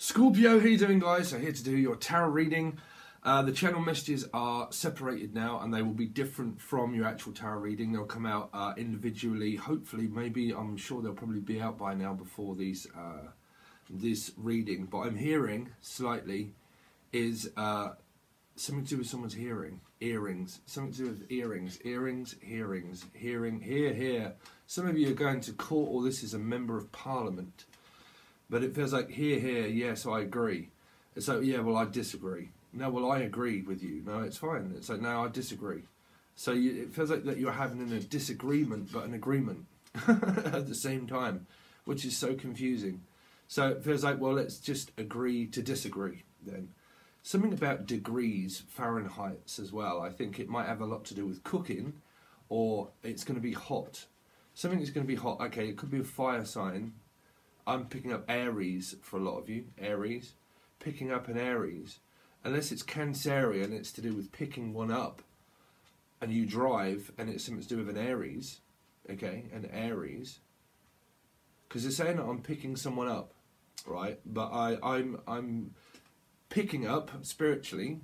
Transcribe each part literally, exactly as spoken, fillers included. Scorpio, how are you doing, guys? So here to do your tarot reading. Uh, the channel messages are separated now and they will be different from your actual tarot reading. They'll come out uh, individually, hopefully, maybe, I'm sure they'll probably be out by now before these, uh, this reading. But I'm hearing, slightly, is uh, something to do with someone's hearing. Earrings. Something to do with earrings. Earrings, hearings, hearing, hear, hear. Some of you are going to court or this is a member of parliament. But it feels like, here, here, yes, I agree. It's like, yeah, well, I disagree. No, well, I agree with you. No, it's fine. It's like, no, I disagree. So you, it feels like that you're having a disagreement, but an agreement at the same time, which is so confusing. So it feels like, well, let's just agree to disagree then. Something about degrees, Fahrenheit as well. I think it might have a lot to do with cooking, or it's going to be hot. Something is going to be hot. Okay, it could be a fire sign. I'm picking up Aries for a lot of you. Aries. Picking up an Aries. Unless it's Cancerian, it's to do with picking one up. And you drive, and it's something to do with an Aries. Okay, an Aries. Because they're saying that I'm picking someone up, right? But I, I'm, I'm picking up, spiritually,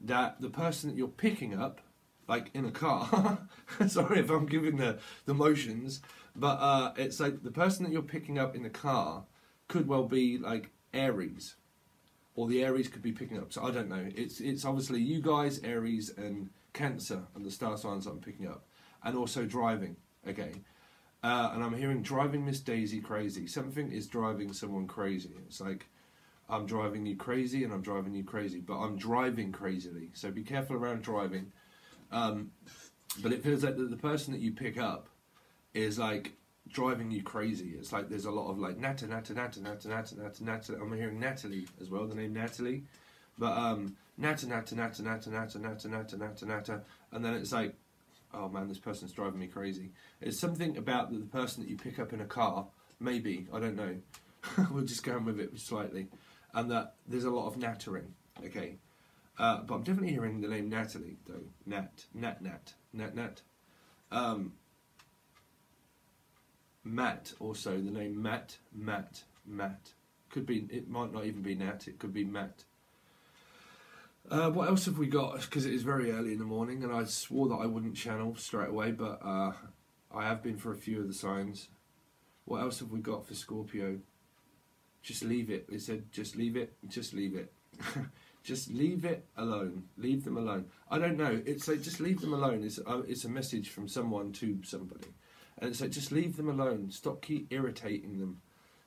that the person that you're picking up, like in a car, sorry if I'm giving the, the motions, but uh, it's like the person that you're picking up in the car could well be like Aries, or the Aries could be picking up, so I don't know. It's, it's obviously you guys, Aries and Cancer, and the star signs I'm picking up, and also driving, okay. Uh, and I'm hearing driving Miss Daisy crazy. Something is driving someone crazy. It's like, I'm driving you crazy and I'm driving you crazy, but I'm driving crazily, so be careful around driving. Um, but it feels like the, the person that you pick up is like driving you crazy. It's like there's a lot of like natta, natta, natta, natta, natta, natta, natta. I'm hearing Natalie as well, the name Natalie. But um, natta, natta, natta, natta, natta, natta, natta, natta, natta. And then it's like, oh man, this person's driving me crazy. It's something about the, the person that you pick up in a car, maybe, I don't know. We're just going with it slightly. And that there's a lot of nattering, okay. Uh, but I'm definitely hearing the name Natalie, though. Nat, Nat, Nat, Nat, Nat. Um, Matt, also, the name Matt, Matt, Matt. Could be, it might not even be Nat, it could be Matt. Uh, what else have we got? Because it is very early in the morning, and I swore that I wouldn't channel straight away, but uh, I have been for a few of the signs. What else have we got for Scorpio? Just leave it. It said, just leave it, just leave it. Just leave it alone. Leave them alone. I don't know. It's like, just leave them alone. It's a, it's a message from someone to somebody. And it's like, just leave them alone. Stop keep irritating them.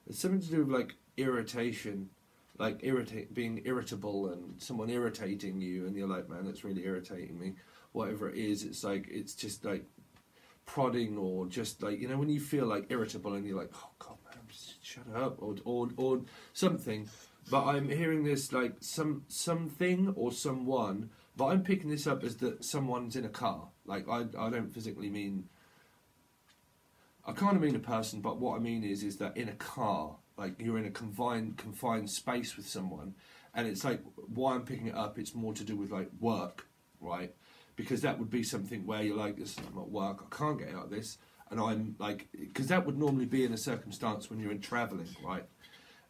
It's something to do with, like, irritation. Like, irritate, being irritable and someone irritating you. And you're like, man, that's really irritating me. Whatever it is, it's like, it's just, like, prodding or just, like, you know, when you feel, like, irritable and you're like, oh, God, man, just shut up. Or, or, or something. But I'm hearing this like some something or someone, but I'm picking this up as that someone's in a car. Like I, I don't physically mean, I kind of mean a person, but what I mean is is that in a car, like you're in a confined confined space with someone, and it's like why I'm picking it up. It's more to do with like work, right? Because that would be something where you're like, this is not work. I can't get out of this, and I'm like, because that would normally be in a circumstance when you're in traveling, right?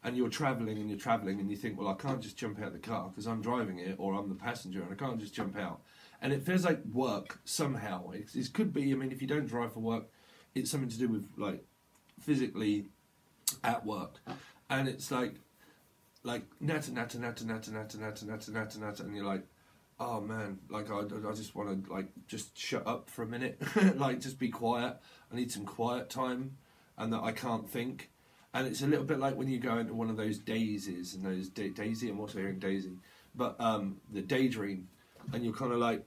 And you're travelling and you're travelling and you think, well, I can't just jump out of the car because I'm driving it or I'm the passenger and I can't just jump out. And it feels like work somehow. It, it could be, I mean, if you don't drive for work, it's something to do with, like, physically at work. And it's like, like, natta, natta, natta, natta, natta, natta, natta, natta, natta, and you're like, oh, man, like, I, I just want to, like, just shut up for a minute. Like, just be quiet. I need some quiet time and that I can't think. And it's a little bit like when you go into one of those daisies and those da daisy. I'm also hearing daisy, but um, the daydream, and you're kind of like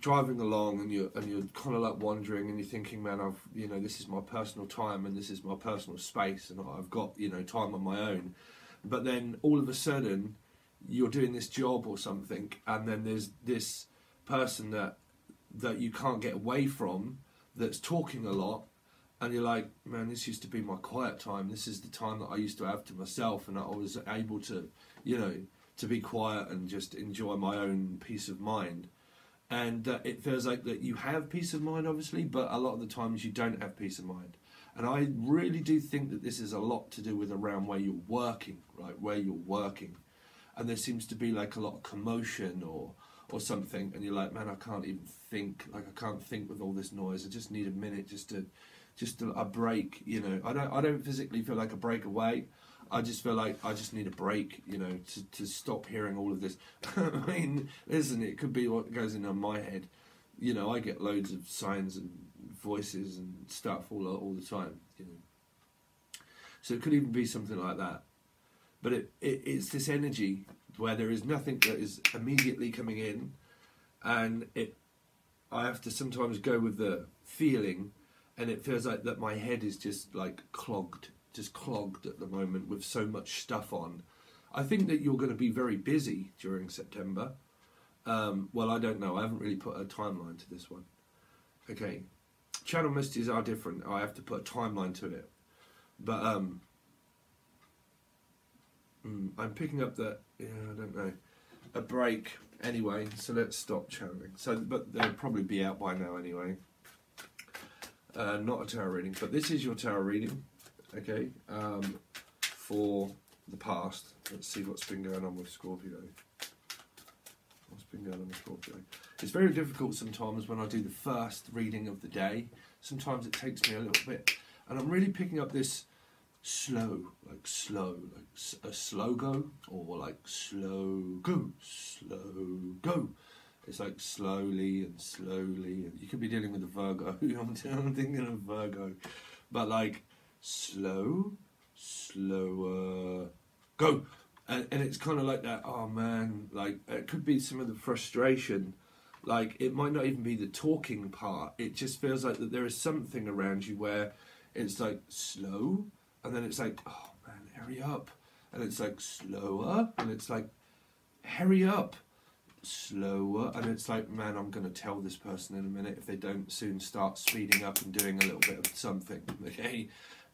driving along, and you're and you're kind of like wandering, and you're thinking, man, I've you know this is my personal time and this is my personal space, and I've got you know time on my own. But then all of a sudden, you're doing this job or something, and then there's this person that that you can't get away from that's talking a lot. And you're like, man, this used to be my quiet time. This is the time that I used to have to myself, and I was able to, you know, to be quiet and just enjoy my own peace of mind. And uh, it feels like that you have peace of mind, obviously, but a lot of the times you don't have peace of mind. And I really do think that this is a lot to do with around where you're working, right? Where you're working. And there seems to be like a lot of commotion or or something, and you're like, man, I can't even think. Like, I can't think with all this noise. I just need a minute just to, just to, a break, you know. I don't, I don't physically feel like a break away. I just feel like I just need a break, you know, to, to stop hearing all of this. I mean, listen, it could be what goes into my head. You know, I get loads of signs and voices and stuff all, all the time, you know. So it could even be something like that. But it, it, it's this energy where there is nothing that is immediately coming in, and it, I have to sometimes go with the feeling, and it feels like that my head is just like clogged, just clogged at the moment with so much stuff on. I think that you're going to be very busy during September. Um, well, I don't know. I haven't really put a timeline to this one. Okay, channel messages are different. I have to put a timeline to it, but um, I'm picking up that, yeah, I don't know, a break anyway. So let's stop channeling. So, but they'll probably be out by now anyway. Uh, not a tarot reading, but this is your tarot reading. Okay, um, for the past. Let's see what's been going on with Scorpio. What's been going on with Scorpio? It's very difficult sometimes when I do the first reading of the day. Sometimes it takes me a little bit. And I'm really picking up this slow, like slow, like a slow go, or like slow go, slow go. It's like slowly and slowly. You could be dealing with a Virgo. I'm thinking of Virgo. But like, slow, slower, go. And, and it's kind of like that, oh man, like it could be some of the frustration. Like it might not even be the talking part. It just feels like that there is something around you where it's like slow, and then it's like, oh man, hurry up. And it's like slower, and it's like, hurry up, slower. And it's like, man, I'm going to tell this person in a minute if they don't soon start speeding up and doing a little bit of something, okay?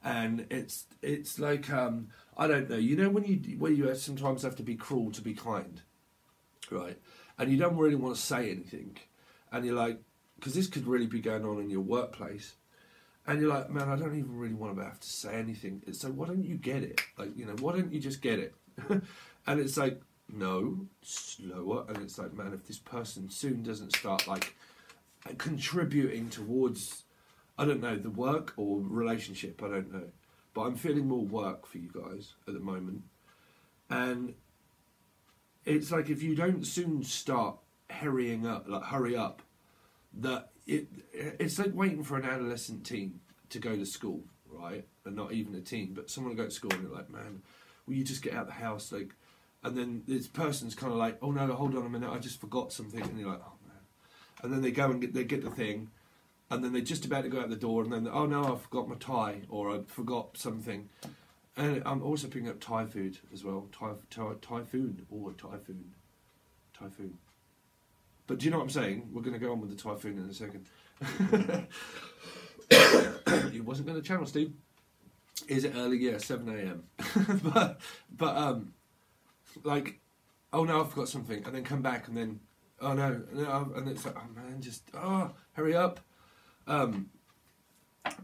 And it's it's like, um, I don't know, you know when you, when you sometimes have to be cruel to be kind, right? And you don't really want to say anything. And you're like, because this could really be going on in your workplace. And you're like, man, I don't even really want to have to say anything. So why don't you get it? Like, you know, why don't you just get it? And it's like, no, slower. And it's like, man, if this person soon doesn't start like contributing towards, I don't know, the work or relationship, I don't know. But I'm feeling more work for you guys at the moment. And it's like if you don't soon start hurrying up, like hurry up, that it it's like waiting for an adolescent teen to go to school, right? And not even a teen, but someone will go to school and they're like, man, will you just get out of the house? Like, and then this person's kind of like, oh no, hold on a minute, I just forgot something. And you're like, oh man. And then they go and get, they get the thing. And then they're just about to go out the door, and then, oh no, I forgot my Thai, or I forgot something. And I'm also picking up Thai food as well. Thai, Thai, Thai food, or Thai food. Thai food. But do you know what I'm saying? We're going to go on with the Thai food in a second. It wasn't going to channel, Steve. Is it early? Yeah, seven A M But, but um, like, oh no, I forgot something. And then come back, and then, oh no. no and it's like, oh man, just, oh, hurry up. Um,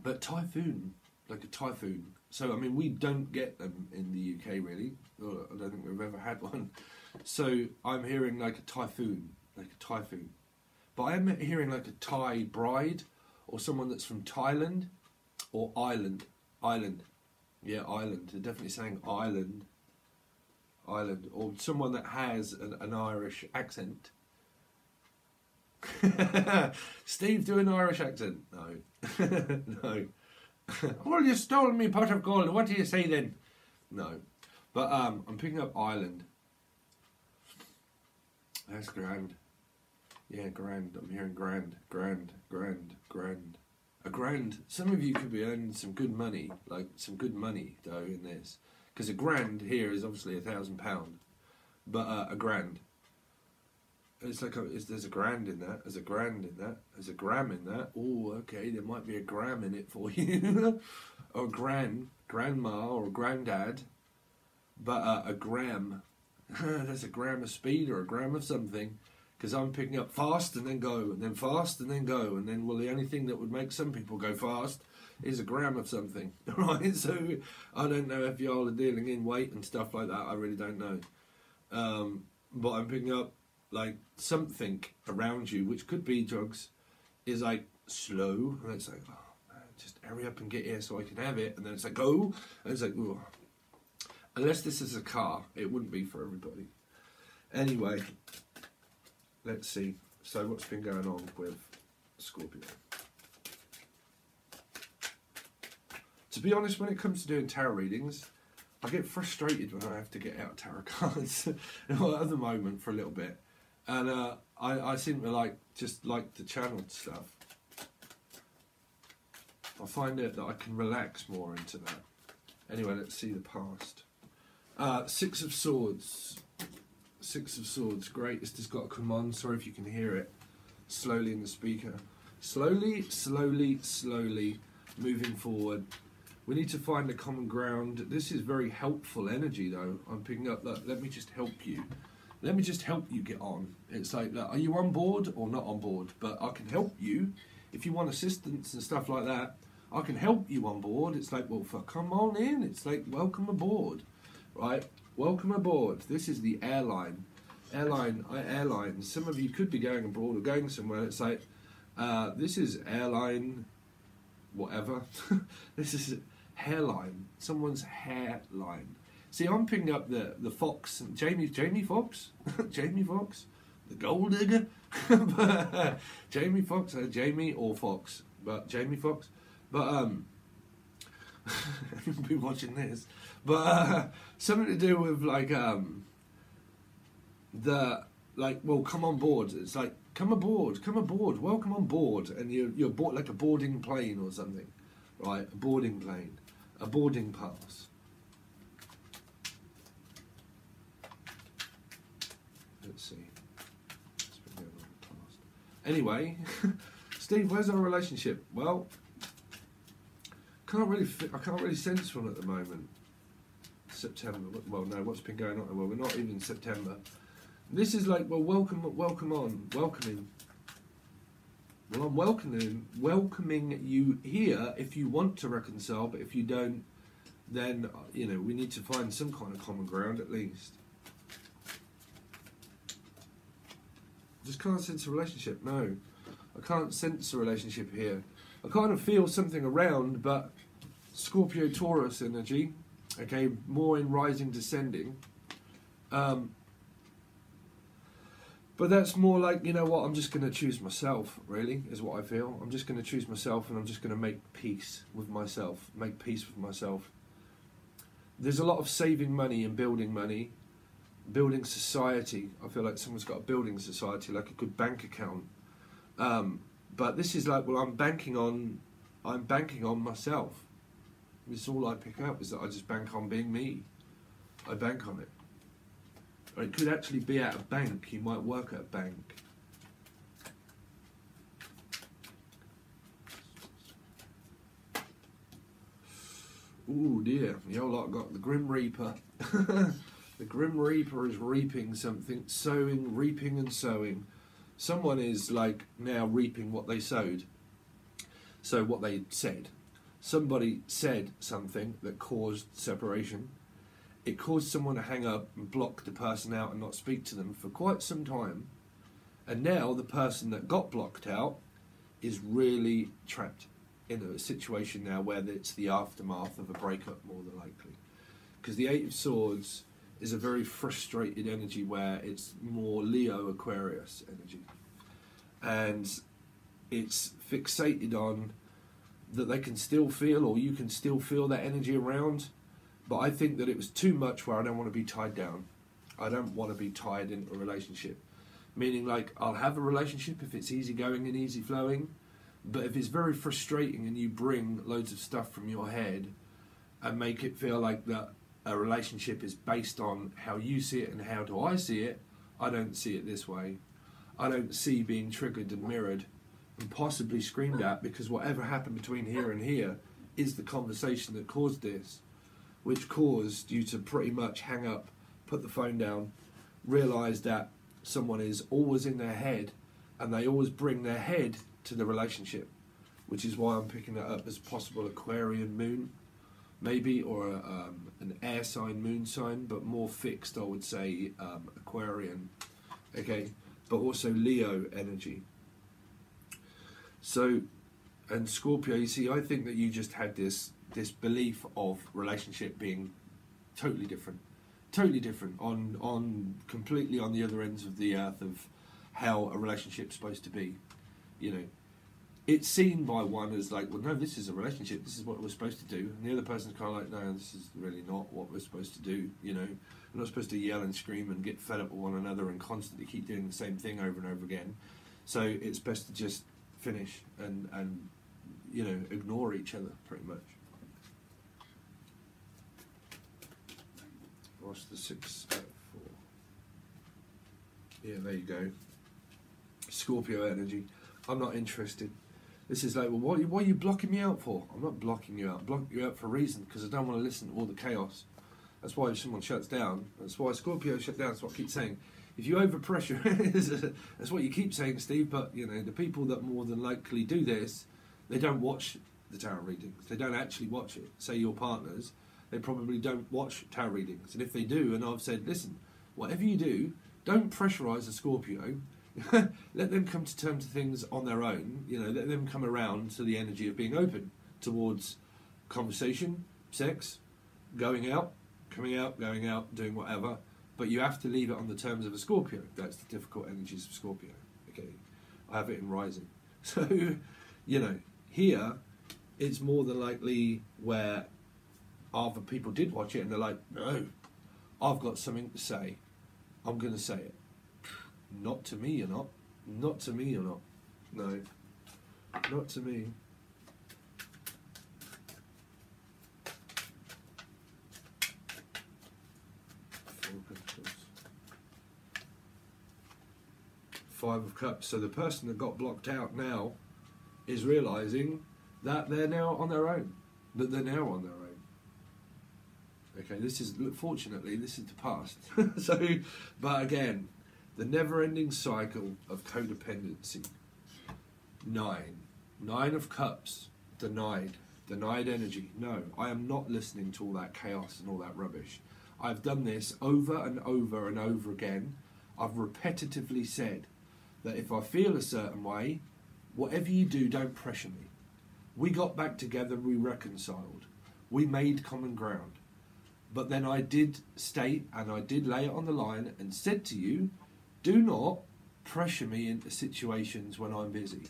but typhoon, like a typhoon. So, I mean, we don't get them in the U K, really. I don't think we've ever had one. So, I'm hearing like a typhoon, like a typhoon. But I am hearing like a Thai bride, or someone that's from Thailand, or Ireland. Ireland. Yeah, Ireland. They're definitely saying Ireland. Ireland. Or someone that has an, an Irish accent. Steve, do an Irish accent. No. No. Well, you stole me pot of gold. What do you say then? No. But um, I'm picking up Ireland. That's grand. Yeah, grand. I'm hearing grand, grand, grand, grand. A grand. Some of you could be earning some good money. Like, some good money, though, in this. Because a grand here is obviously a thousand pound. But uh, a grand. It's like a, it's, there's a grand in that, there's a grand in that, there's a gram in that. Oh, okay, there might be a gram in it for you. Or gran, grandma or granddad. But uh, a gram, that's a gram of speed or a gram of something. Because I'm picking up fast and then go, and then fast and then go. And then, well, the only thing that would make some people go fast is a gram of something, right? So I don't know if y'all are dealing in weight and stuff like that. I really don't know. Um, but I'm picking up like something around you, which could be drugs, is like slow. And it's like, oh man, just hurry up and get here so I can have it. And then it's like, go. And it's like, oh. Unless this is a car, it wouldn't be for everybody. Anyway, let's see. So what's been going on with Scorpio? To be honest, when it comes to doing tarot readings, I get frustrated when I have to get out tarot cards at the moment for a little bit. And uh, I, I seem to like just like the channeled stuff. I find it that I can relax more into that. Anyway, let's see the past. Uh, Six of Swords. Six of Swords, great. It's just got to come on. Sorry if you can hear it slowly in the speaker. Slowly, slowly, slowly moving forward. We need to find a common ground. This is very helpful energy, though. I'm picking up that, let me just help you. Let me just help you get on. It's like, look, are you on board or not on board? But I can help you. If you want assistance and stuff like that, I can help you on board. It's like, well, fuck, come on in. It's like, welcome aboard, right? Welcome aboard. This is the airline. Airline, airline. Some of you could be going abroad or going somewhere. It's like, uh, this is airline, whatever. This is hairline. Someone's hairline. See, I'm picking up the, the fox. Jamie, Jamie Foxx? Jamie Foxx? The gold digger? But, uh, Jamie Foxx? Uh, Jamie or Fox? But Jamie Foxx? But, um... you'll be watching this, but uh, something to do with like um the like well come on board. It's like come aboard, come aboard, welcome on board, and you you're board like a boarding plane or something, right? A boarding plane, a boarding pass. Let's see. Anyway, Steve, where's our relationship? Well. Can't really, I can't really sense one at the moment. September. Well, no. What's been going on? Well, we're not even September. This is like, well, welcome, welcome on, welcoming. Well, I'm welcoming, welcoming you here if you want to reconcile. But if you don't, then you know we need to find some kind of common ground at least. Just can't sense a relationship. No, I can't sense a relationship here. I kind of feel something around, but Scorpio Taurus energy, okay, more in rising descending. Um, but that's more like, you know what, I'm just going to choose myself, really, is what I feel. I'm just going to choose myself and I'm just going to make peace with myself, make peace with myself. There's a lot of saving money and building money, building society. I feel like someone's got a building society, like a good bank account. Um... But this is like, well, I'm banking on, I'm banking on myself. It's all I pick up is that I just bank on being me. I bank on it. Or it could actually be at a bank. You might work at a bank. Ooh dear, y'all lot got the Grim Reaper. The Grim Reaper is reaping something, sowing, reaping and sowing. Someone is like now reaping what they sowed. So what they said. Somebody said something that caused separation. It caused someone to hang up and block the person out and not speak to them for quite some time. And now the person that got blocked out is really trapped in a situation now where it's the aftermath of a breakup more than likely. Because the Eight of Swords is a very frustrated energy where it's more Leo Aquarius energy. And it's fixated on that they can still feel, or you can still feel that energy around. But I think that it was too much where I don't want to be tied down. I don't want to be tied into a relationship. Meaning like, I'll have a relationship if it's easy going and easy flowing. But if it's very frustrating and you bring loads of stuff from your head and make it feel like that, a relationship is based on how you see it and how do I see it. I don't see it this way. I don't see being triggered and mirrored and possibly screamed at, because whatever happened between here and here is the conversation that caused this, which caused you to pretty much hang up, put the phone down, realise that someone is always in their head and they always bring their head to the relationship. which is why I'm picking that up as a possible Aquarian moon, maybe, or a, um, an air sign, moon sign, but more fixed, I would say, um, Aquarian, okay, but also Leo energy. So, and Scorpio, you see, I think that you just had this, this belief of relationship being totally different, totally different, on, on completely on the other ends of the earth of how a relationship's supposed to be, you know. It's seen by one as like, well, no, this is a relationship, this is what we're supposed to do. And the other person's kind of like, no, this is really not what we're supposed to do, you know. We're not supposed to yell and scream and get fed up with one another and constantly keep doing the same thing over and over again. So it's best to just finish and, and you know, ignore each other pretty much. What's the six, eight, four? Yeah, there you go. Scorpio energy. I'm not interested. This is like, well, what, what are you blocking me out for? I'm not blocking you out. I'm blocking you out for a reason, because I don't want to listen to all the chaos. That's why if someone shuts down, that's why Scorpio shut down, that's what I keep saying. If you overpressure, that's what you keep saying, Steve, but, you know, the people that more than likely do this, they don't watch the tarot readings. They don't actually watch it. Say your partners, they probably don't watch tarot readings. And if they do, and I've said, listen, whatever you do, don't pressurize a Scorpio. Let them come to terms with things on their own, you know, let them come around to the energy of being open towards conversation, sex, going out, coming out, going out, doing whatever, but you have to leave it on the terms of a Scorpio. That's the difficult energies of Scorpio, okay? I have it in rising. So, you know, here, it's more than likely where other people did watch it and they're like, no, I've got something to say, I'm going to say it. Not to me, you're not. Not to me, you're not. No. Not to me. Five of Cups. So the person that got blocked out now is realising that they're now on their own. That they're now on their own. Okay, this is, look, fortunately, this is the past. So, but again, the never-ending cycle of codependency. Nine. Nine of Cups. Denied. Denied energy. No, I am not listening to all that chaos and all that rubbish. I've done this over and over and over again. I've repetitively said that if I feel a certain way, whatever you do, don't pressure me. We got back together, we reconciled. We made common ground. But then I did state, and I did lay it on the line, and said to you, do not pressure me into situations when I'm busy.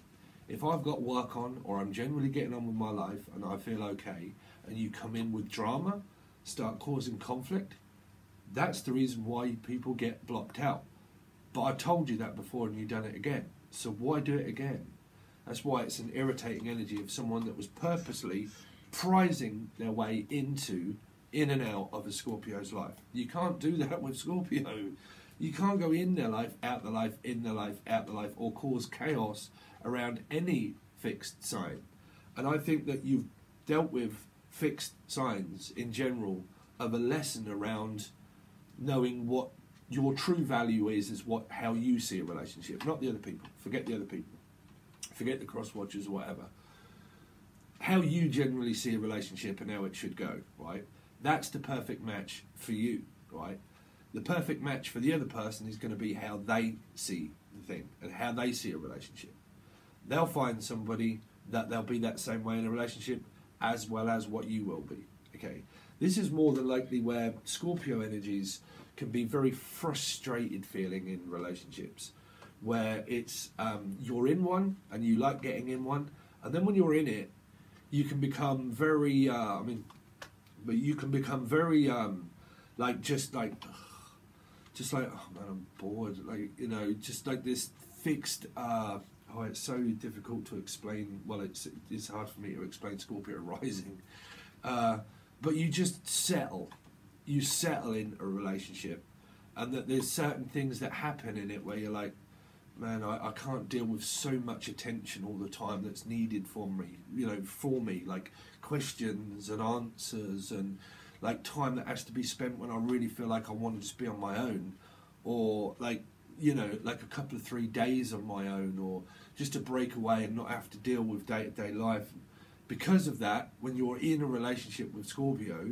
If I've got work on or I'm generally getting on with my life and I feel okay and you come in with drama, start causing conflict, that's the reason why people get blocked out. But I told you that before and you've done it again. So why do it again? That's why it's an irritating energy of someone that was purposely prizing their way into, in and out of a Scorpio's life. You can't do that with Scorpio. You can't go in their life, out their life, in their life, out their life, or cause chaos around any fixed sign. And I think that you've dealt with fixed signs in general of a lesson around knowing what your true value is, is what, how you see a relationship, not the other people. Forget the other people. Forget the cross-watchers or whatever. How you generally see a relationship and how it should go, right? That's the perfect match for you, right? The perfect match for the other person is going to be how they see the thing and how they see a relationship. They'll find somebody that they'll be that same way in a relationship as well as what you will be. Okay, this is more than likely where Scorpio energies can be very frustrated feeling in relationships, where it's um, you're in one and you like getting in one, and then when you're in it, you can become very, uh, I mean, but you can become very, um, like just like, Just like, oh man, I'm bored. Like, you know, just like this fixed, uh, oh, it's so difficult to explain. Well, it's, it's hard for me to explain Scorpio rising. Uh, but you just settle. You settle in a relationship. And that there's certain things that happen in it where you're like, man, I, I can't deal with so much attention all the time that's needed for me, you know, for me. Like questions and answers and like time that has to be spent when I really feel like I want to just be on my own, or like you know, like a couple of three days on my own, or just to break away and not have to deal with day-to-day life. Because of that, when you're in a relationship with Scorpio,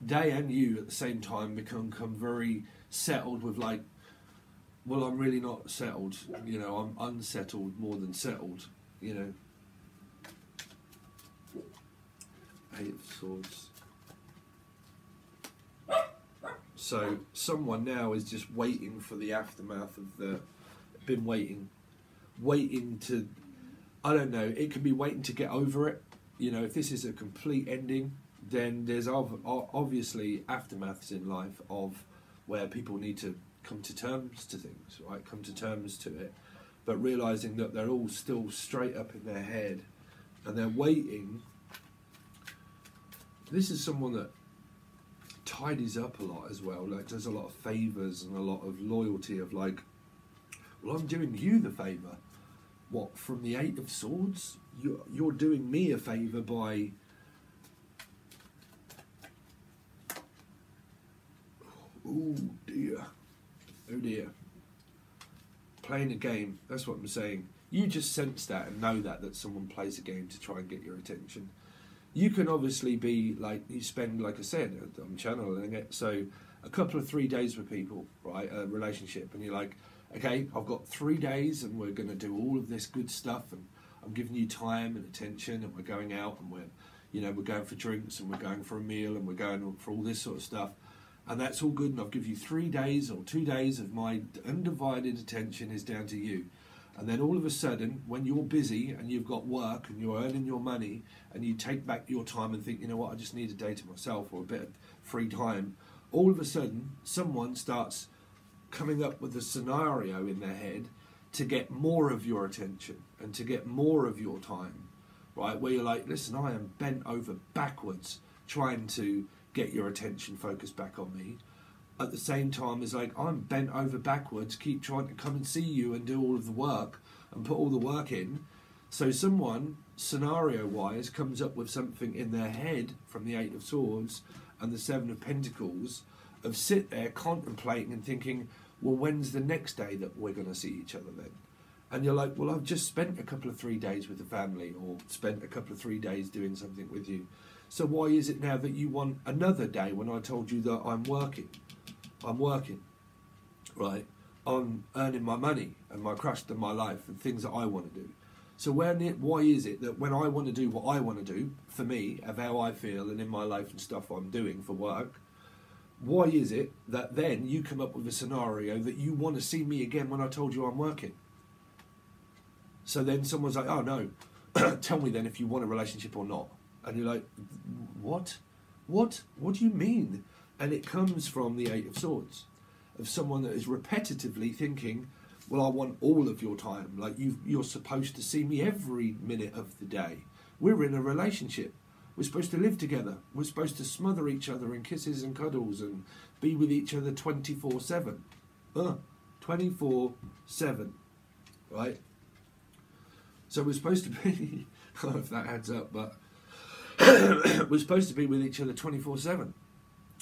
they and you at the same time become, become very settled with, like, well, I'm really not settled, you know, I'm unsettled more than settled, you know. Eight of Swords. So someone now is just waiting for the aftermath of the, been waiting, waiting to, I don't know, it could be waiting to get over it. You know, if this is a complete ending, then there's ov obviously aftermaths in life of where people need to come to terms to things, right? Come to terms to it, but realizing that they're all still straight up in their head and they're waiting. This is someone that tidies up a lot as well, like does a lot of favors and a lot of loyalty of, like, well, I'm doing you the favor. What, from the Eight of Swords? You're, you're doing me a favor by... Oh dear. Oh dear. Playing a game, that's what I'm saying. You just sense that and know that, that someone plays a game to try and get your attention. You can obviously be, like, you spend, like I said, I'm channeling it, so a couple of three days with people, right, a relationship, and you're like, okay, I've got three days and we're going to do all of this good stuff and I'm giving you time and attention and we're going out and we're, you know, we're going for drinks and we're going for a meal and we're going for all this sort of stuff. And that's all good, and I'll give you three days or two days of my undivided attention is down to you. And then all of a sudden, when you're busy and you've got work and you're earning your money and you take back your time and think, you know what, I just need a day to myself or a bit of free time, all of a sudden someone starts coming up with a scenario in their head to get more of your attention and to get more of your time, right? Where you're like, listen, I am bent over backwards trying to get your attention focused back on me. At the same time as, like, I'm bent over backwards, keep trying to come and see you and do all of the work and put all the work in. So someone, scenario-wise, comes up with something in their head from the Eight of Swords and the Seven of Pentacles of sit there contemplating and thinking, well, when's the next day that we're going to see each other then? And you're like, well, I've just spent a couple of three days with the family or spent a couple of three days doing something with you. So why is it now that you want another day when I told you that I'm working? I'm working, right? I'm earning my money and my craft and my life and things that I want to do. So when it, why is it that when I want to do what I want to do, for me, of how I feel and in my life and stuff I'm doing for work, why is it that then you come up with a scenario that you want to see me again when I told you I'm working? So then someone's like, oh no, tell me then if you want a relationship or not. And you're like, what? What? What do you mean? And it comes from the Eight of Swords, of someone that is repetitively thinking, well, I want all of your time. Like, you've, you're supposed to see me every minute of the day. We're in a relationship. We're supposed to live together. We're supposed to smother each other in kisses and cuddles and be with each other twenty-four seven. Uh, twenty-four seven, right? So we're supposed to be, I don't know if that adds up, but we're supposed to be with each other twenty-four seven.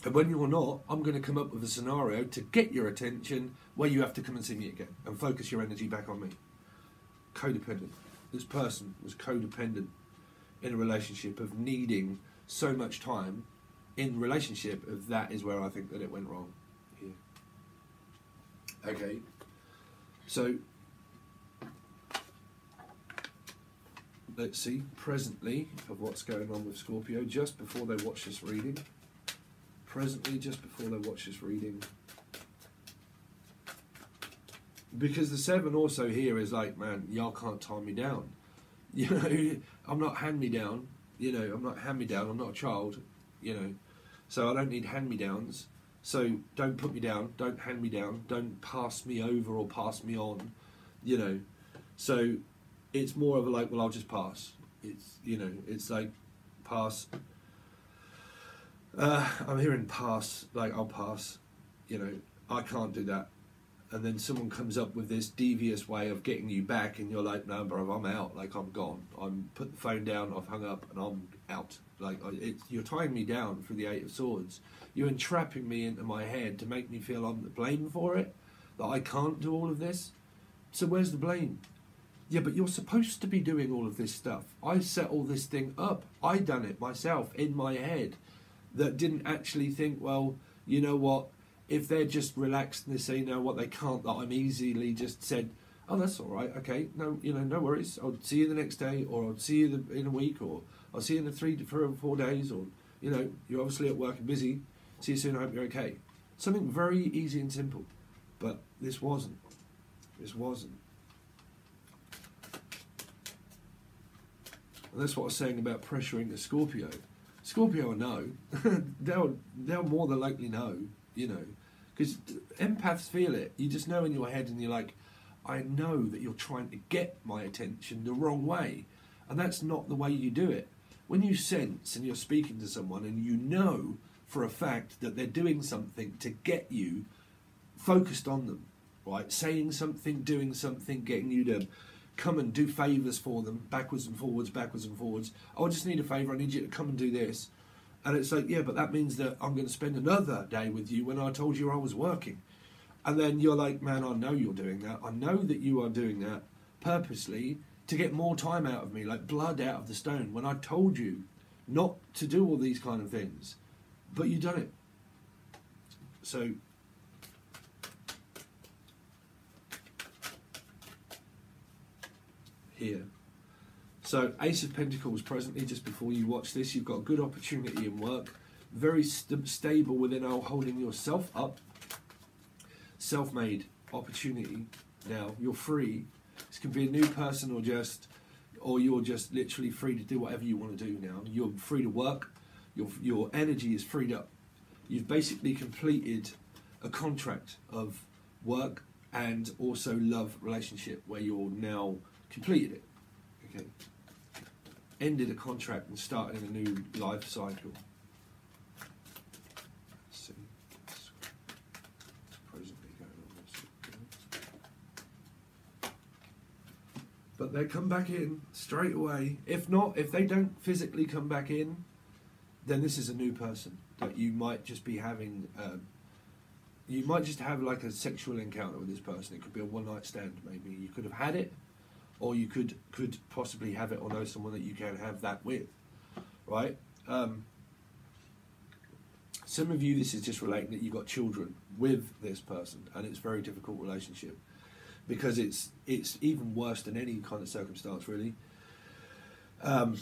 And when you're not, I'm going to come up with a scenario to get your attention where you have to come and see me again and focus your energy back on me. Codependent. This person was codependent in a relationship of needing so much time in relationship of that is where I think that it went wrong here. Okay. So, let's see presently of what's going on with Scorpio just before they watch this reading. Presently, just before they watch this reading. Because the seven also here is like, man, y'all can't tie me down. You know, I'm not hand-me-down. You know, I'm not hand-me-down. I'm not a child, you know. So I don't need hand-me-downs. So don't put me down. Don't hand me down. Don't pass me over or pass me on, you know. So it's more of a like, well, I'll just pass. It's, you know, it's like pass... Uh, I'm hearing pass, like I'll pass, you know, I can't do that. And then someone comes up with this devious way of getting you back and you're like, no, bro, I'm out, like I'm gone. I'm put the phone down, I've hung up and I'm out. Like it, you're tying me down through the Eight of Swords. You're entrapping me into my head to make me feel I'm to blame for it. that I can't do all of this. So where's the blame? Yeah, but you're supposed to be doing all of this stuff. I set all this thing up. I done it myself in my head, that didn't actually think, well, you know what, if they're just relaxed and they say, no, what they can't, that I'm easily just said, oh, that's all right, okay, no, you know, no worries, I'll see you the next day, or I'll see you in a week, or I'll see you in the three to four, four days, or, you know, you're obviously at work and busy, see you soon, I hope you're okay. Something very easy and simple, but this wasn't. This wasn't. And that's what I was saying about pressuring a Scorpio. Scorpio will know. they'll, they'll more than likely know, you know, because empaths feel it. You just know in your head and you're like, I know that you're trying to get my attention the wrong way. And that's not the way you do it. When you sense and you're speaking to someone and you know for a fact that they're doing something to get you focused on them, right? Saying something, doing something, getting you to come and do favours for them, backwards and forwards, backwards and forwards. Oh, I just need a favour, I need you to come and do this. And it's like, yeah, but that means that I'm going to spend another day with you when I told you I was working. And then you're like, man, I know you're doing that. I know that you are doing that purposely to get more time out of me, like blood out of the stone, when I told you not to do all these kind of things. But you've done it. So... here. So Ace of Pentacles presently, just before you watch this, you've got a good opportunity in work, very st stable within all, holding yourself up, self-made opportunity. Now you're free. This can be a new person, or just, or you're just literally free to do whatever you want to do now. You're free to work. Your your energy is freed up. You've basically completed a contract of work and also love relationship where you're now completed it, okay, ended a contract and started a new life cycle. Let's see. Presently going on. But they come back in straight away. If not, if they don't physically come back in, then this is a new person that you might just be having. Um, you might just have like a sexual encounter with this person. It could be a one night stand. Maybe you could have had it. Or you could could possibly have it, or know someone that you can have that with, right? Um, some of you, this is just relating that you've got children with this person, and it's a very difficult relationship because it's it's even worse than any kind of circumstance, really. Um,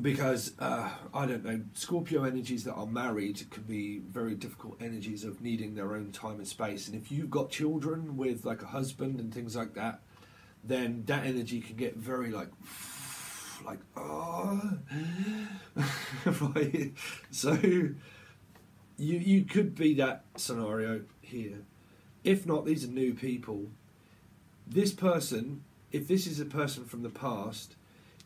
because uh, I don't know, Scorpio energies that are married can be very difficult energies of needing their own time and space, and if you've got children with like a husband and things like that, then that energy can get very like, like, oh, right? So you, you could be that scenario here. If not, these are new people. This person, if this is a person from the past,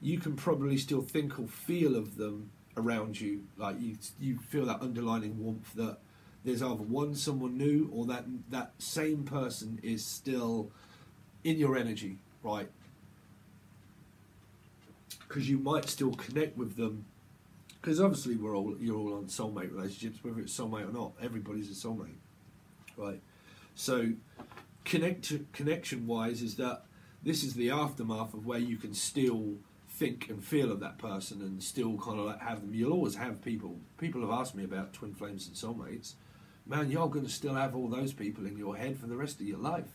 you can probably still think or feel of them around you. Like you, you feel that underlining warmth that there's either one, someone new, or that, that same person is still in your energy, right? Because you might still connect with them, because obviously we're all you're all on soulmate relationships, whether it's soulmate or not. Everybody's a soulmate, right? So connect connection wise is that this is the aftermath of where you can still think and feel of that person and still kind of like have them. You'll always have people people have asked me about twin flames and soulmates. Man, you're going to still have all those people in your head for the rest of your life.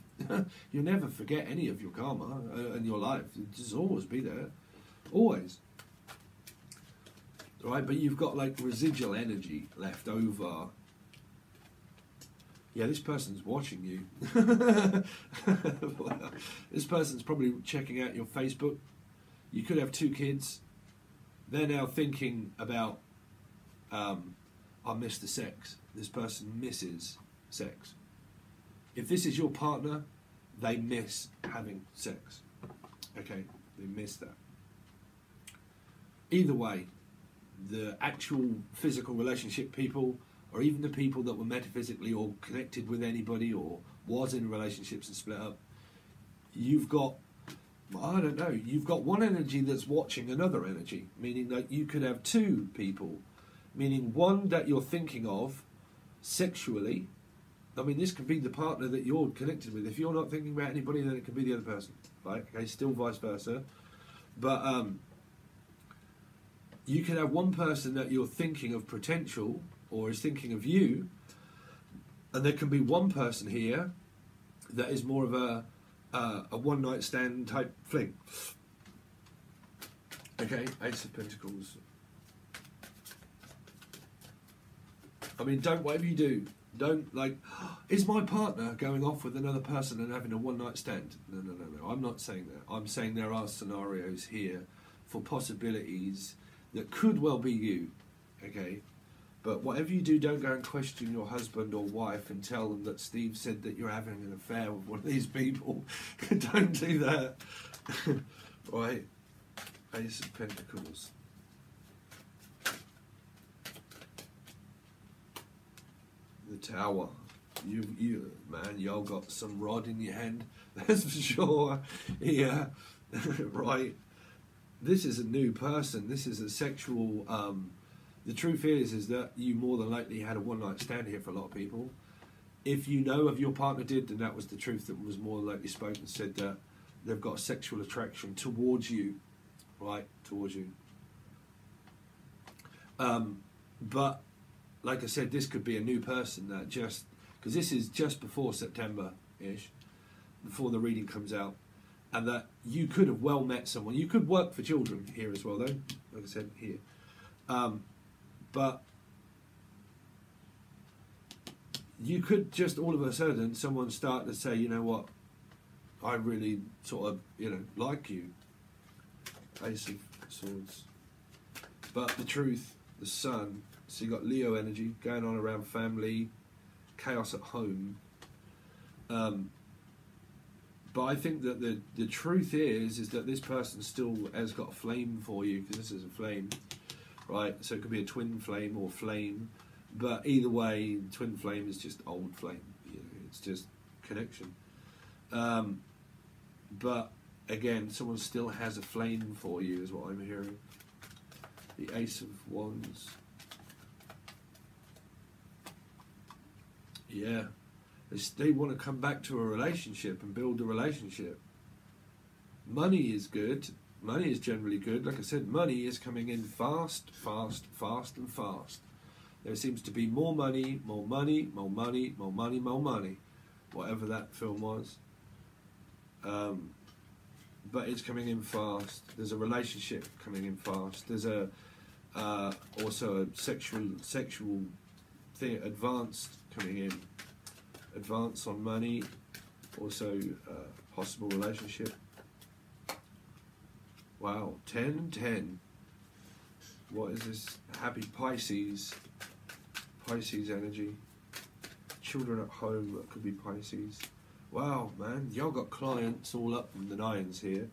You'll never forget any of your karma and your life. It'll just always be there. Always. Right? But you've got like residual energy left over. Yeah, this person's watching you. This person's probably checking out your Facebook. You could have two kids. They're now thinking about, um, I miss the sex. This person misses sex. If this is your partner, they miss having sex. Okay, they miss that. Either way, the actual physical relationship people, or even the people that were metaphysically or connected with anybody or was in relationships and split up, you've got, I don't know, you've got one energy that's watching another energy, meaning that you could have two people, meaning one that you're thinking of sexually, I mean, this could be the partner that you're connected with. If you're not thinking about anybody, then it could be the other person, right? Okay, still vice versa. But um, you can have one person that you're thinking of potential or is thinking of you, and there can be one person here that is more of a, uh, a one-night stand type fling. Okay, Ace of Pentacles. I mean, don't, whatever you do, don't, like, is my partner going off with another person and having a one-night stand? No, no, no, no, I'm not saying that. I'm saying there are scenarios here for possibilities that could well be you, okay? But whatever you do, don't go and question your husband or wife and tell them that Steve said that you're having an affair with one of these people. Don't do that. Right. Ace of Pentacles. The Tower. You, you, man, y'all got some rod in your hand. That's for sure. Yeah. Right. This is a new person. This is a sexual... Um, The truth is, is that you more than likely had a one-night stand here for a lot of people. If you know of your partner did, then that was the truth that was more than likely spoken, said that they've got a sexual attraction towards you, right, towards you. Um, but, like I said, this could be a new person that just, because this is just before September-ish, before the reading comes out, and that you could have well met someone. You could work for children here as well, though, like I said, here. Um, But you could just all of a sudden someone start to say, you know what, I really sort of, you know, like you. Ace of Swords. But the truth, the Sun, so you got Leo energy going on around family, chaos at home. Um, but I think that the, the truth is, is that this person still has got a flame for you, because this is a flame. Right, so it could be a twin flame or flame, but either way, twin flame is just old flame. You know, it's just connection. Um, but again, someone still has a flame for you, is what I'm hearing. The Ace of Wands. Yeah, it's, they want to come back to a relationship and build a relationship. Money is good. Money is generally good. Like I said, money is coming in fast, fast, fast, and fast. There seems to be more money, more money, more money, more money, more money. Whatever that film was. Um, but it's coming in fast. There's a relationship coming in fast. There's a uh, also a sexual sexual thing, advanced coming in. Advance on money. Also uh, possible relationship. Wow, ten, ten. What is this? Happy Pisces. Pisces energy. Children at home, that could be Pisces. Wow, man, y'all got clients all up in the nines here.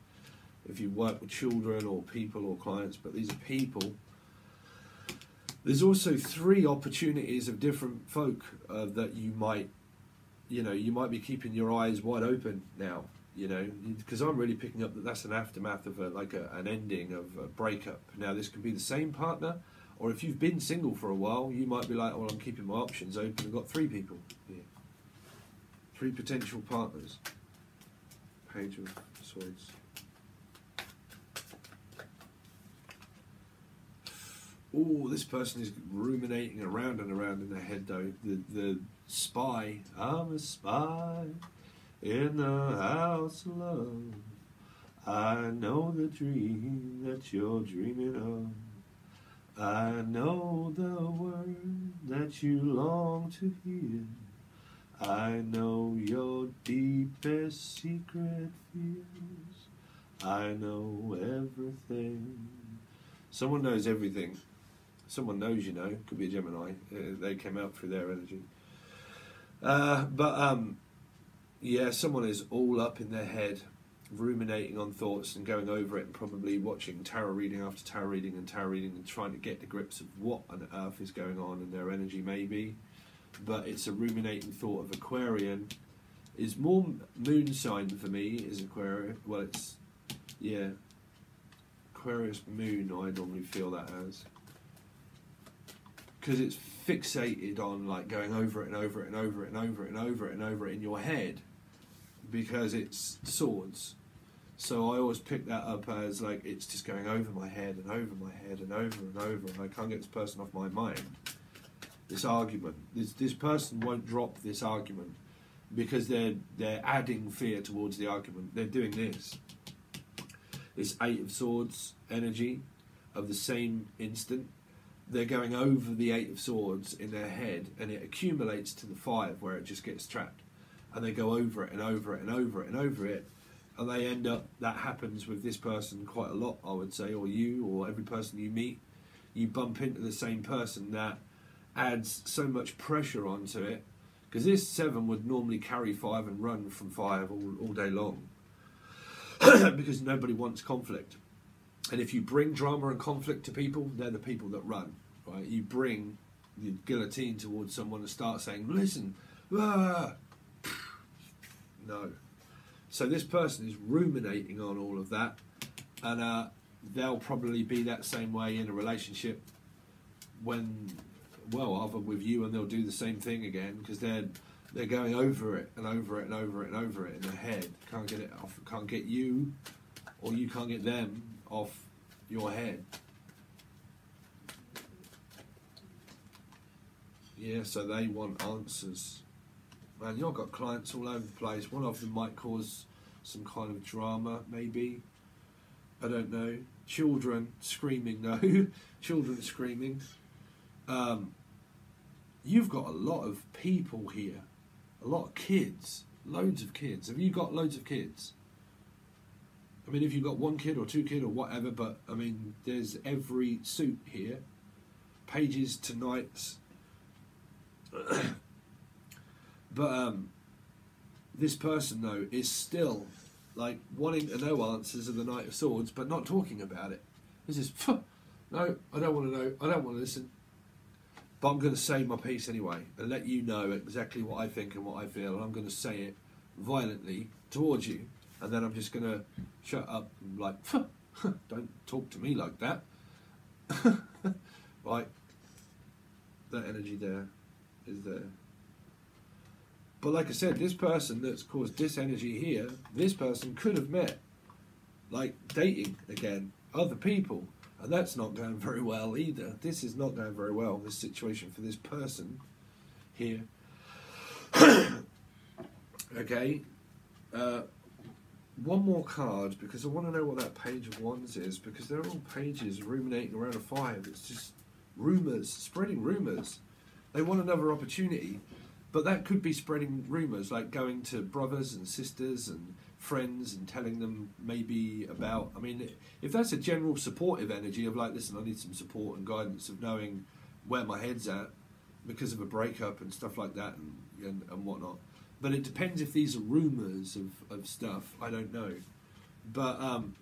If you work with children or people or clients, but these are people. There's also three opportunities of different folk uh, that you might, you know, you might be keeping your eyes wide open now. You know, because I'm really picking up that that's an aftermath of a, like a, an ending of a breakup. Now, this could be the same partner, or if you've been single for a while, you might be like, well, I'm keeping my options open. I've got three people here. Three potential partners. Page of Swords. Oh, this person is ruminating around and around in their head, though. The, the spy. I'm a spy. In the house of love, I know the dream that you're dreaming of. I know the word that you long to hear. I know your deepest secret fears. I know everything. Someone knows everything. Someone knows, you know. Could be a Gemini. They came out through their energy. Uh, but, um... yeah, someone is all up in their head, ruminating on thoughts and going over it and probably watching tarot reading after tarot reading and tarot reading and trying to get the grips of what on earth is going on in their energy maybe. But it's a ruminating thought of Aquarian. Is more moon sign for me is Aquarius. Well, it's, yeah, Aquarius moon I normally feel that as. Because it's fixated on like going over it and over it and over it and over it and over it and over it in your head, because it's swords. So I always pick that up as like it's just going over my head and over my head and over and over, and I can't get this person off my mind. This argument, this this person won't drop this argument because they're they're adding fear towards the argument. They're doing this. This Eight of Swords energy of the same instant. They're going over the Eight of Swords in their head, and it accumulates to the Five where it just gets trapped. And they go over it and over it and over it and over it. And they end up, that happens with this person quite a lot, I would say, or you, or every person you meet. You bump into the same person that adds so much pressure onto it. Because this seven would normally carry five and run from five all, all day long. Because nobody wants conflict. And if you bring drama and conflict to people, they're the people that run. Right? You bring the guillotine towards someone and start saying, listen, ah. No. So this person is ruminating on all of that, and uh, they'll probably be that same way in a relationship when, well, either with you, and they'll do the same thing again because they're they're going over it and over it and over it and over it in their head. Can't get it off. Can't get you, or you can't get them off your head. Yeah. So they want answers. Man, you've got clients all over the place. One of them might cause some kind of drama, maybe. I don't know. Children screaming, no. Children screaming. Um, you've got a lot of people here. A lot of kids. Loads of kids. Have you got loads of kids? I mean, if you've got one kid or two kid or whatever, but, I mean, there's every suit here. Pages to nights. But um, this person, though, is still, like, wanting to know answers of the Knight of Swords, but not talking about it. This is, no, I don't want to know, I don't want to listen. But I'm going to say my piece anyway, and let you know exactly what I think and what I feel, and I'm going to say it violently towards you, and then I'm just going to shut up and, like, don't talk to me like that. Right, that energy there is there. But like I said, this person that's caused this energy here, this person could have met, like, dating again, other people. And that's not going very well either. This is not going very well, this situation for this person here. Okay. Uh, one more card, because I want to know what that page of wands is, because they're all pages ruminating around a five. It's just rumours, spreading rumours. They want another opportunity. But that could be spreading rumours, like going to brothers and sisters and friends and telling them maybe about... I mean, if that's a general supportive energy of like, listen, I need some support and guidance of knowing where my head's at because of a breakup and stuff like that and, and, and whatnot. But it depends if these are rumours of, of stuff. I don't know. But um,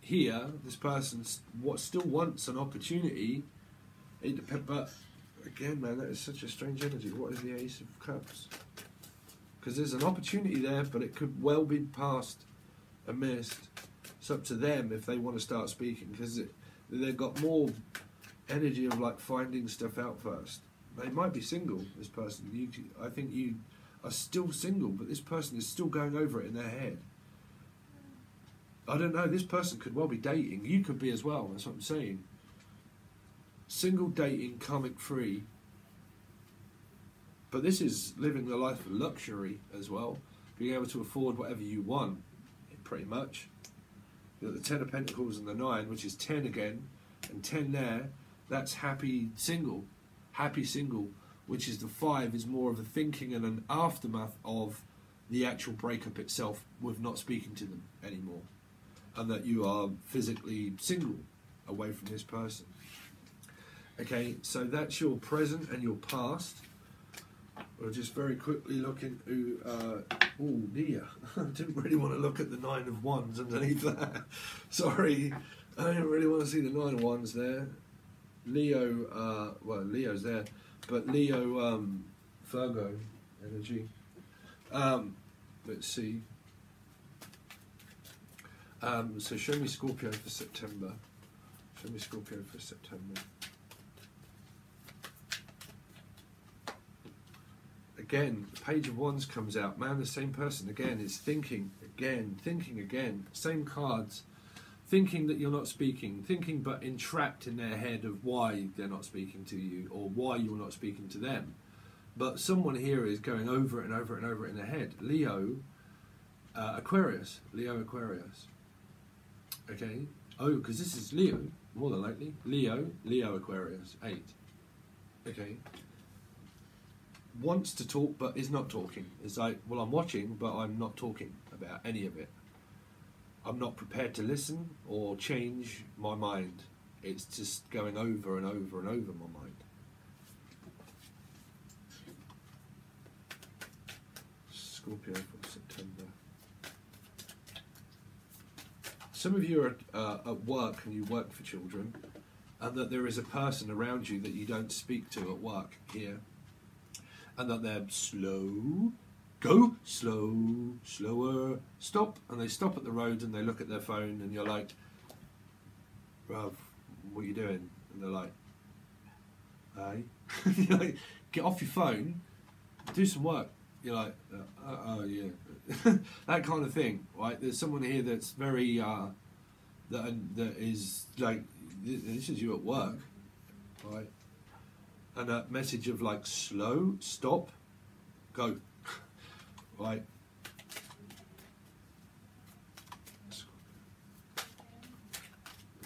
here, this person what still wants an opportunity, it depends... But, again, man, that is such a strange energy. What is the Ace of Cups? Because there's an opportunity there, but it could well be passed and missed. It's up to them if they want to start speaking, because they've got more energy of like finding stuff out first. They might be single, this person. You, I think you are still single, but this person is still going over it in their head. I don't know, this person could well be dating. You could be as well, that's what I'm saying. Single, dating, karmic free, but this is living the life of luxury as well, being able to afford whatever you want, pretty much. You've got the Ten of Pentacles and the Nine, which is ten again, and ten there, that's happy single, happy single, which is the Five, is more of a thinking and an aftermath of the actual breakup itself with not speaking to them anymore, and that you are physically single away from this person. Okay, so that's your present and your past. We'll just very quickly look into, uh, oh dear, I didn't really want to look at the Nine of Wands underneath that. Sorry, I didn't really want to see the Nine of Wands there. Leo, uh, well, Leo's there, but Leo, um, Virgo energy. Um, let's see. Um, so show me Scorpio for September. Show me Scorpio for September. again. The Page of Wands comes out. Man, the same person again is thinking again, thinking again. Same cards. Thinking that you're not speaking. Thinking but entrapped in their head of why they're not speaking to you or why you're not speaking to them. But someone here is going over it and over it and over it in their head. Leo, uh, Aquarius. Leo, Aquarius. Okay. Oh, because this is Leo, more than likely. Leo, Leo, Aquarius. Eight. Okay. Wants to talk but is not talking. It's like, well, I'm watching but I'm not talking about any of it. I'm not prepared to listen or change my mind. It's just going over and over and over my mind. Scorpio for September. Some of you are uh, at work and you work for children, and that there is a person around you that you don't speak to at work here, and that they're slow, go, slow, slower, stop, and they stop at the road and they look at their phone and you're like, bruv, what are you doing? And they're like, hey. You're like, get off your phone, do some work. You're like, oh, oh yeah, that kind of thing, right? There's someone here that's very, uh, that, that is like, this is you at work, right? And that message of like, slow, stop, go. Right.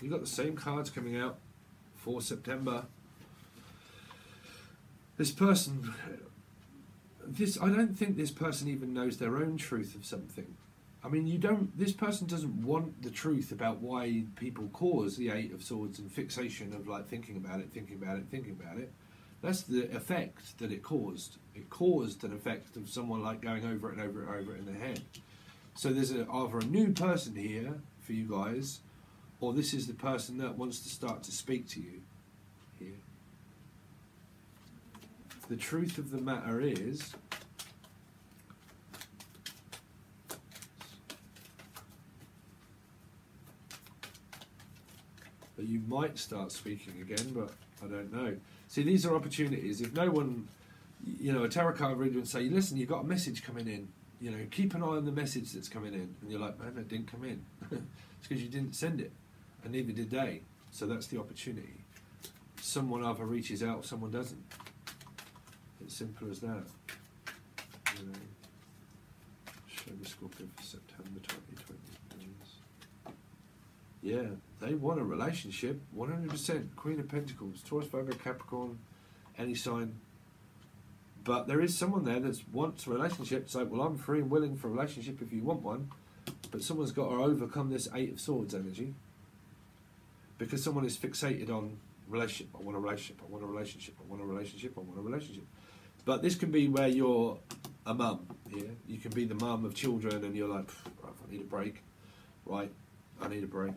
You've got the same cards coming out for September. This person, this I don't think this person even knows their own truth of something. I mean, you don't. This person doesn't want the truth about why people cause the Eight of Swords and fixation of like thinking about it, thinking about it, thinking about it. That's the effect that it caused. It caused an effect of someone like going over it and over it and over it in their head. So there's a, either a new person here for you guys, or this is the person that wants to start to speak to you here. The truth of the matter is, that you might start speaking again, but I don't know. See, these are opportunities. If no one, you know, a tarot card reader would say, listen, you've got a message coming in. You know, keep an eye on the message that's coming in. And you're like, man, it didn't come in. It's because you didn't send it. And neither did they. So that's the opportunity. Someone either reaches out, someone doesn't. It's simple as that. You know, show me Scorpio for September twenty twenty. Yeah, they want a relationship, one hundred percent. Queen of Pentacles, Taurus, Virgo, Capricorn, any sign. But there is someone there that wants a relationship. It's like, well, I'm free and willing for a relationship if you want one. But someone's got to overcome this Eight of Swords energy. Because someone is fixated on relationship. I want a relationship, I want a relationship, I want a relationship, I want a relationship. But this can be where you're a mum. Yeah? You can be the mum of children and you're like, I need a break, right? I need a break.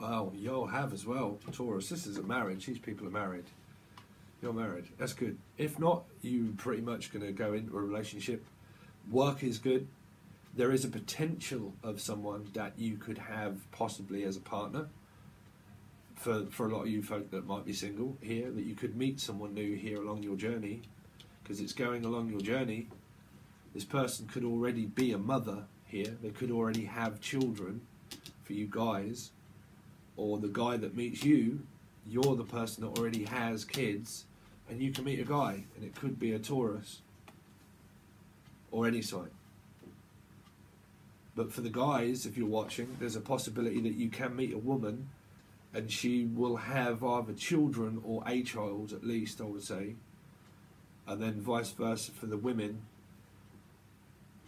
Wow, you'll have as well, Taurus. This is a marriage. These people are married. You're married. That's good. If not, you're pretty much going to go into a relationship. Work is good. There is a potential of someone that you could have possibly as a partner. For, for a lot of you folk that might be single here, that you could meet someone new here along your journey, because it's going along your journey. This person could already be a mother here. They could already have children for you guys. Or the guy that meets you, you're the person that already has kids, and you can meet a guy, and it could be a Taurus or any sign. But for the guys, if you're watching, there's a possibility that you can meet a woman and she will have either children or a child, at least, I would say. And then vice versa for the women.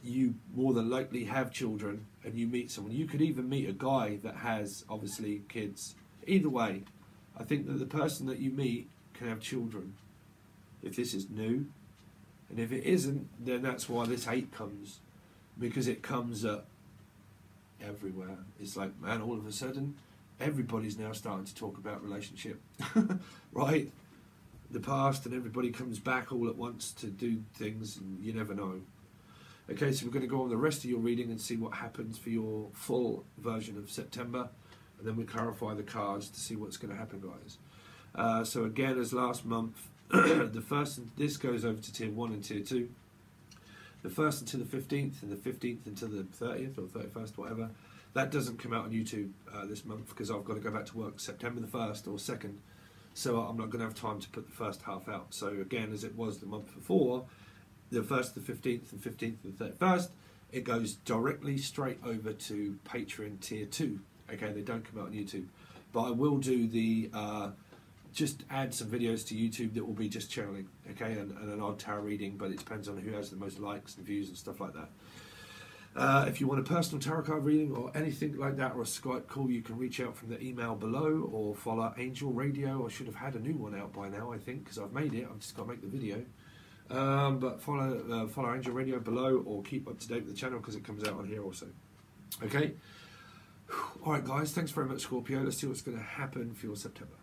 You more than likely have children and you meet someone. You could even meet a guy that has, obviously, kids. Either way, I think that the person that you meet can have children. If this is new. And if it isn't, then that's why this hate comes. Because it comes uh, everywhere. It's like, man, all of a sudden, everybody's now starting to talk about relationship, right? The past, and everybody comes back all at once to do things, and you never know. Okay, so we're going to go on the rest of your reading and see what happens for your full version of September, and then we clarify the cards to see what's going to happen, guys. Uh, so again, as last month, the first, this goes over to tier one and tier two. The first until the fifteenth, and the fifteenth until the thirtieth or thirty-first, whatever. That doesn't come out on YouTube uh, this month because I've got to go back to work September the first or second, so I'm not going to have time to put the first half out. So again, as it was the month before, the first, the fifteenth, and fifteenth and thirty-first, it goes directly straight over to Patreon tier two. Okay, they don't come out on YouTube, but I will do the uh, just add some videos to YouTube that will be just channeling, okay, and, and an odd tarot reading, but it depends on who has the most likes and views and stuff like that. Uh, if you want a personal tarot card reading or anything like that, or a Skype call, you can reach out from the email below or follow Angel Radio. I should have had a new one out by now, I think, because I've made it. I've just got to make the video. Um, but follow uh, follow Angel Radio below, or keep up to date with the channel because it comes out on here also. Okay? All right, guys. Thanks very much, Scorpio. Let's see what's going to happen for your September.